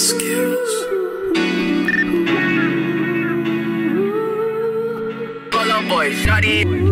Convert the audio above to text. excuse. Follow boy, shawty.